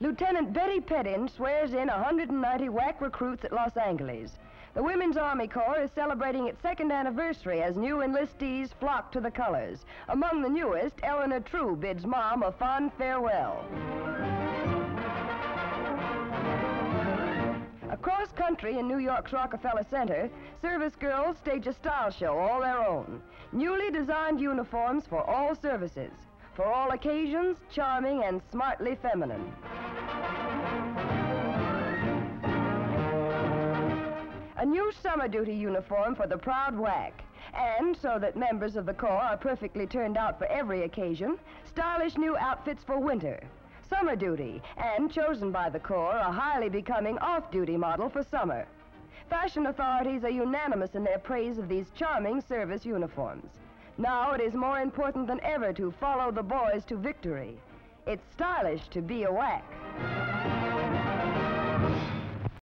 Lieutenant Betty Peddin swears in 190 WAC recruits at Los Angeles. The Women's Army Corps is celebrating its second anniversary as new enlistees flock to the colors. Among the newest, Eleanor True bids Mom a fond farewell. Across country in New York's Rockefeller Center, service girls stage a style show all their own. Newly designed uniforms for all services. For all occasions, charming and smartly feminine. A new summer duty uniform for the proud WAC. And so that members of the Corps are perfectly turned out for every occasion, stylish new outfits for winter. Summer duty, and chosen by the Corps, a highly becoming off-duty model for summer. Fashion authorities are unanimous in their praise of these charming service uniforms. Now it is more important than ever to follow the boys to victory. It's stylish to be a WAC.